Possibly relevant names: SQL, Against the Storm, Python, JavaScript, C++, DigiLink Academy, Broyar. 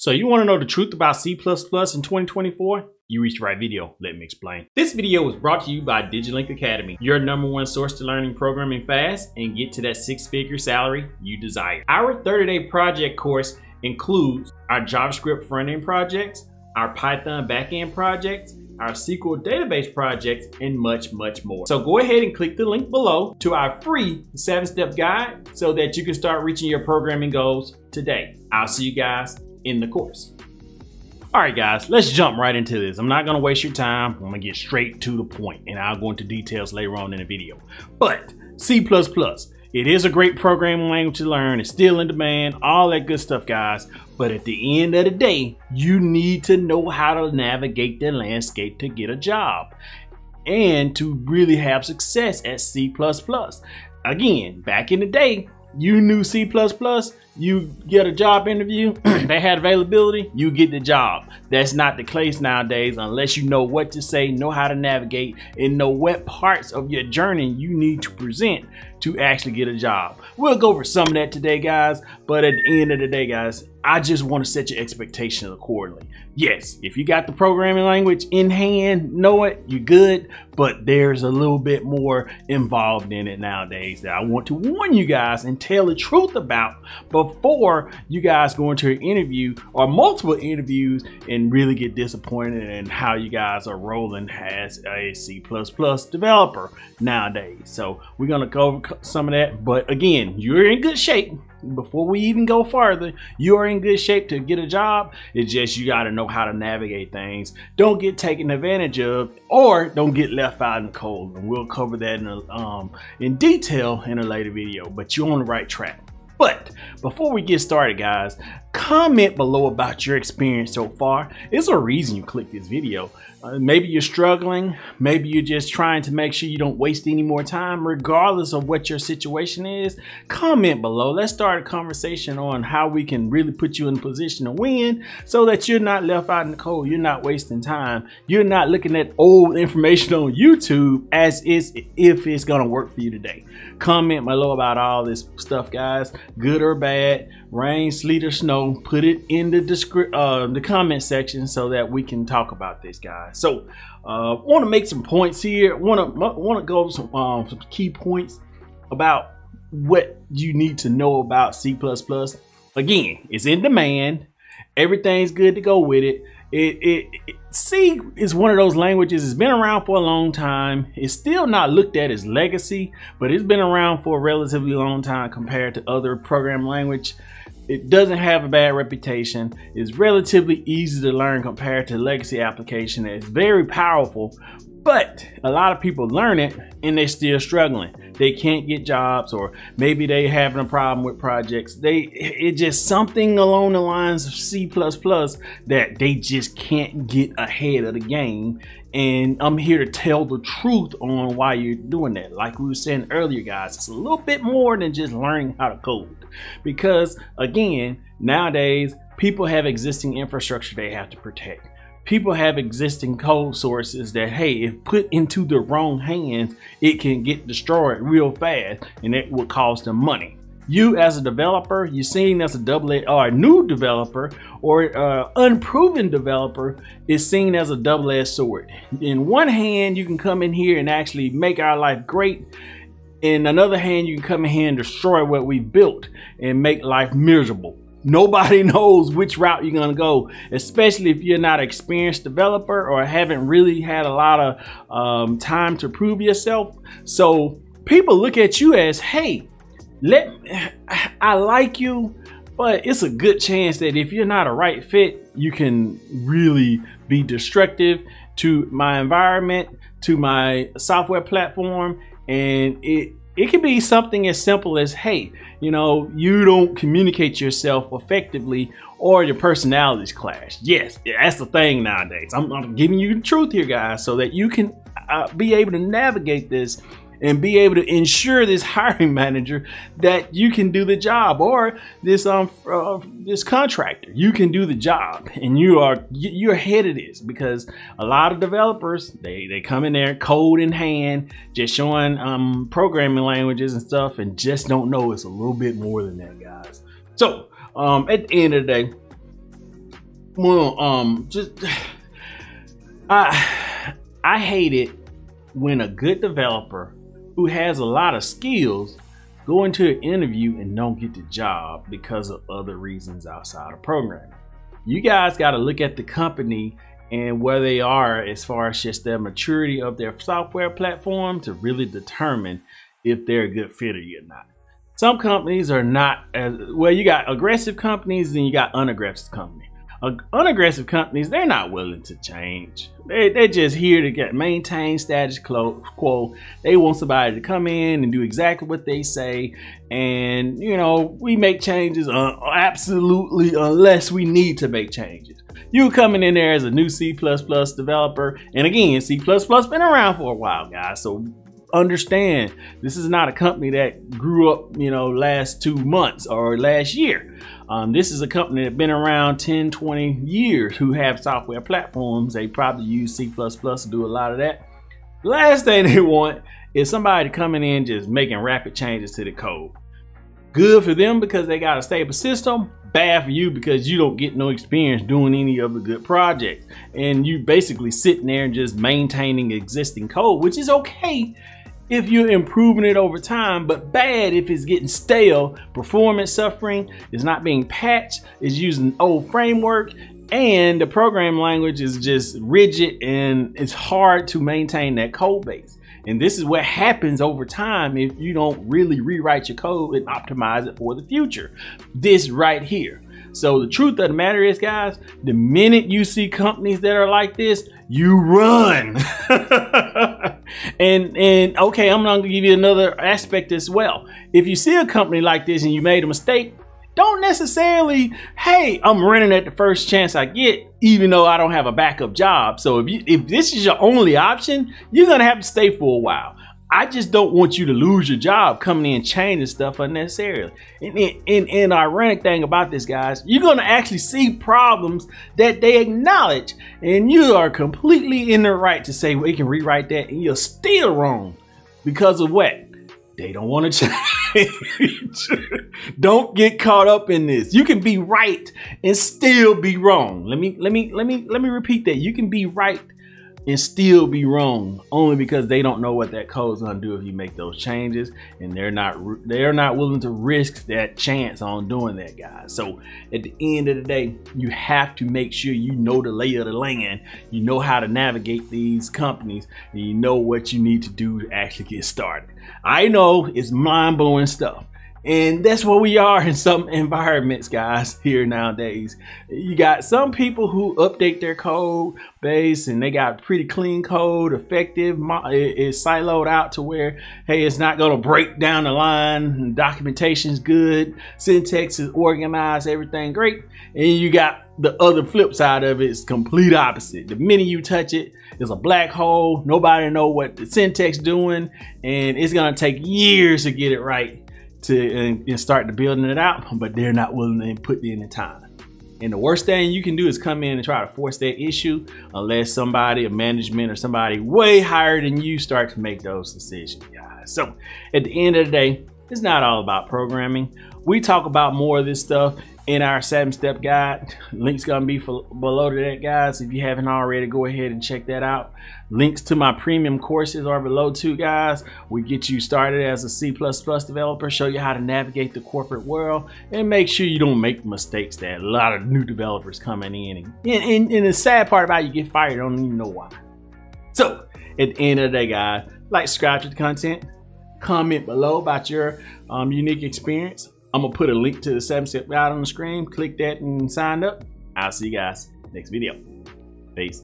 So you want to know the truth about C++ in 2024? You reached the right video. Let me explain. This video was brought to you by DigiLink Academy, your #1 source to learning programming fast and get to that six-figure salary you desire. Our 30-day project course includes our JavaScript front-end projects, our Python back-end projects, our SQL database projects, and much, much more. So go ahead and click the link below to our free 7-step guide so that you can start reaching your programming goals today. I'll see you guys in the course. All right, guys, let's jump right into this. I'm not gonna waste your time. I'm gonna get straight to the point, and I'll go into details later on in the video. But C++, it is a great programming language to learn. It's still in demand, all that good stuff, guys. But at the end of the day, you need to know how to navigate the landscape to get a job and to really have success at C++. Again, back in the day, you knew C++, you get a job interview, they had availability, you get the job. That's not the case nowadays unless you know what to say, know how to navigate, and know what parts of your journey you need to present to actually get a job. We'll go over some of that today, guys, but at the end of the day, guys, I just want to set your expectations accordingly. Yes, if you got the programming language in hand, know it, you're good, but there's a little bit more involved in it nowadays that I want to warn you guys and tell the truth about before you guys go into an interview or multiple interviews and really get disappointed in how you guys are rolling as a C++ developer nowadays. So we're gonna go over some of that, but again, you're in good shape. Before we even go farther, you are in good shape to get a job. It's just you got to know how to navigate things. Don't get taken advantage of, or don't get left out in the cold. And we'll cover that in detail in a later video. But you're on the right track. But before we get started, guys, comment below about your experience so far. It's a reason you clicked this video. Maybe you're struggling. Maybe you're just trying to make sure you don't waste any more time, regardless of what your situation is. Comment below. Let's start a conversation on how we can really put you in a position to win so that you're not left out in the cold. You're not wasting time. You're not looking at old information on YouTube as if it's going to work for you today. Comment below about all this stuff, guys. Good or bad, rain, sleet, or snow, put it in the comment section so that we can talk about this, guys. So want to make some points here, want to go over some key points about what you need to know about C++. Again, it's in demand, everything's good to go with it. C is one of those languages. It's been around for a long time. It's still not looked at as legacy, but it's been around for a relatively long time compared to other programming language. It doesn't have a bad reputation. It's relatively easy to learn compared to legacy application. It's very powerful, but a lot of people learn it and they're still struggling. They can't get jobs, or maybe they having a problem with projects. It's just something along the lines of C++ that they just can't get ahead of the game. And I'm here to tell the truth on why you're doing that. Like we were saying earlier, guys, it's a little bit more than just learning how to code. Because again, nowadays, people have existing infrastructure they have to protect. People have existing code sources that, hey, if put into the wrong hands, it can get destroyed real fast and it will cost them money. You as a developer, you're seen as a double-edged, or a new developer or unproven developer is seen as a double-edged sword. In one hand, you can come in here and actually make our life great. In another hand, you can come in here and destroy what we built and make life miserable. Nobody knows which route you're gonna go, especially if you're not an experienced developer or haven't really had a lot of time to prove yourself. So people look at you as, hey, I like you, but it's a good chance that if you're not a right fit, you can really be destructive to my environment, to my software platform, and it can be something as simple as, hey, you know, you don't communicate yourself effectively or your personalities clash. Yes, that's the thing nowadays. I'm giving you the truth here, guys, so that you can be able to navigate this and be able to ensure this hiring manager that you can do the job, or this contractor, you can do the job, and you're ahead of this. Because a lot of developers, they come in there code in hand, just showing programming languages and stuff, and just don't know it's a little bit more than that, guys. So at the end of the day, Well, I hate it when a good developer who has a lot of skills go into an interview and don't get the job because of other reasons outside of programming. You guys got to look at the company and where they are as far as just their maturity of their software platform to really determine if they're a good fit or not. Some companies are not as well. You got aggressive companies and you got unaggressive companies. Unaggressive companies, they're not willing to change. They're just here to maintain status quo. They want somebody to come in and do exactly what they say. And, you know, we make changes absolutely unless we need to make changes. You coming in there as a new C++ developer. And again, C++ been around for a while, guys. So understand, this is not a company that grew up, you know, last 2 months or last year. This is a company that's been around 10, 20 years who have software platforms. They probably use C++ to do a lot of that. Last thing they want is somebody coming in just making rapid changes to the code. Good for them because they got a stable system. Bad for you because you don't get no experience doing any other good projects. And you basically sitting there and just maintaining existing code, which is okay if you're improving it over time, but bad if it's getting stale, performance suffering, is not being patched, is using old framework, and the programming language is just rigid and it's hard to maintain that code base. And this is what happens over time if you don't really rewrite your code and optimize it for the future. This right here. So the truth of the matter is, guys, the minute you see companies that are like this, you run. And okay, I'm going to give you another aspect as well. If you see a company like this and you made a mistake, don't necessarily, hey, I'm running at the first chance I get, even though I don't have a backup job. So if this is your only option, you're going to have to stay for a while. I just don't want you to lose your job coming in changing stuff unnecessarily. And the ironic thing about this, guys, you're going to actually see problems that they acknowledge, and you are completely in the right to say, we can rewrite that, and you're still wrong because of what? They don't want to change. Don't get caught up in this. You can be right and still be wrong. Let me repeat that. You can be right and still be wrong only because they don't know what that code's gonna do if you make those changes, and they're not willing to risk that chance on doing that, guys. So at the end of the day, you have to make sure you know the lay of the land. You know how to navigate these companies, and you know what you need to do to actually get started. I know it's mind-blowing stuff, and that's where we are in some environments, guys, here nowadays. You got some people who update their code base and they got pretty clean code, effective, it's siloed out to where, hey, it's not going to break down the line, documentation's good, syntax is organized, everything great. And you got the other flip side of it is complete opposite. The minute you touch it, it's a black hole. Nobody know what the syntax doing, and it's going to take years to get it right and start to building it out, but they're not willing to put in the time. And the worst thing you can do is come in and try to force that issue unless somebody, a management or somebody way higher than you, start to make those decisions, guys. So at the end of the day, it's not all about programming. We talk about more of this stuff in our 7-step guide. Link's gonna be below to that, guys. If you haven't already, go ahead and check that out. Links to my premium courses are below too, guys. We get you started as a C++ developer, show you how to navigate the corporate world, and make sure you don't make mistakes that a lot of new developers coming in. And the sad part about it, you get fired, don't even know why. So at the end of the day, guys, like, subscribe to the content, comment below about your unique experience. I'm going to put a link to the 7-step guide on the screen. Click that and sign up. I'll see you guys next video. Peace.